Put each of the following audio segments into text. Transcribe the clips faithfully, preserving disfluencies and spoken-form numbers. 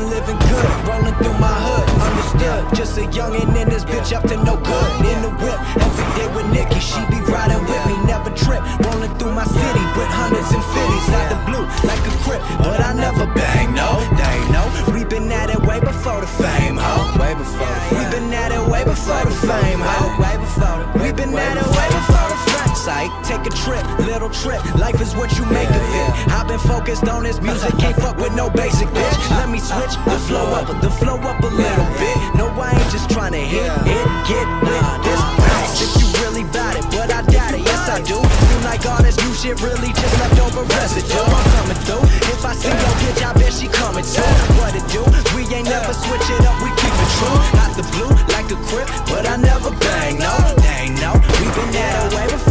been living good, rolling through my hood, understood. Just a youngin' in this bitch up to no good. In the whip, every day with Nikki, she be riding with me, never trip. Rolling through my city with hundreds and fifties, out the blue like a crip, but I never bang no, dang no. We been at it way before the fame, ho. Way before the fame. We been at it way before the fame, ho. Way before the fame. We been at it way before the fame. Psych, take a trip, little trip. Life is what you make of it. I've been focused on this music, can't fuck with no basic bitch. Let me switch the flow up, the flow up a little bit. No, I ain't just trying to hit it, get with this bounce. If you really bout it, but I doubt it, yes I do. Seem like all this new shit really just left over residue. I'm coming through. If I see no bitch, I bet she coming too. What it do? We ain't never switch it up, we keep it true. Out the blue, like a crib, but I never bang no, dang no. We been that way before.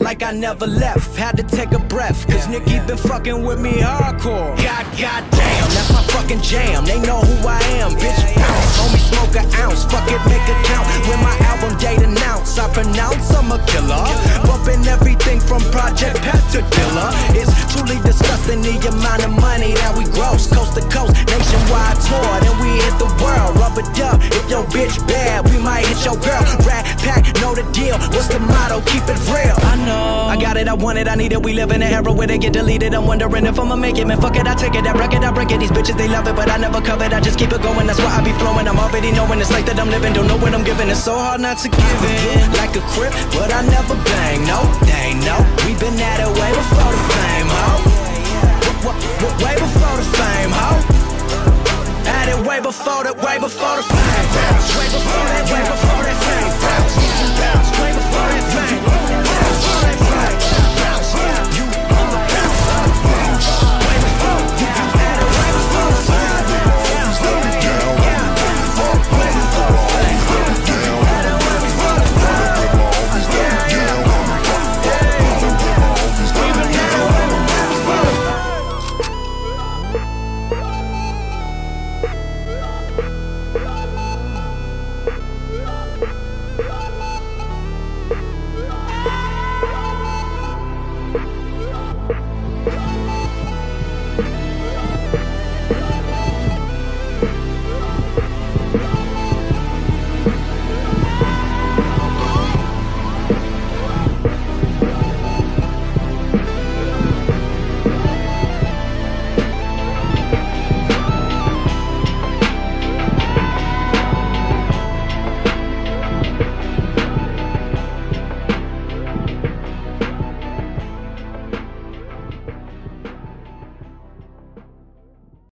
Like I never left, had to take a breath, cause Nikki been fucking with me hardcore. God, god damn, that's my fucking jam. They know who I am, bitch bounce. Homie smoke an ounce, fuck it, make it count. When my album date announced, I pronounce I'm a killer. Bumping everything from Project Pat to Dilla. It's truly disgusting the amount of money that we gross. Coast to coast, nationwide tour, then we hit the world. Rub it up, if your bitch bad, we might hit your girl. Rat pack, know the deal, what's the motto, keep it real. I know, I got it, I want it, I need it. We live in an era where they get deleted. I'm wondering if I'ma make it, man, fuck it, I take it. I wreck it, I break it, these bitches, they love it, but I never cover it, I just keep it going, that's why I be flowing. I'm already knowing, it's like that I'm living, don't know what I'm giving. It's so hard not to give it, like a crib, but I never bang, no, dang, no. We been at it way before the fame, ho. Way before the fame, ho. At it way before the, way before the fame. Way before that, way before the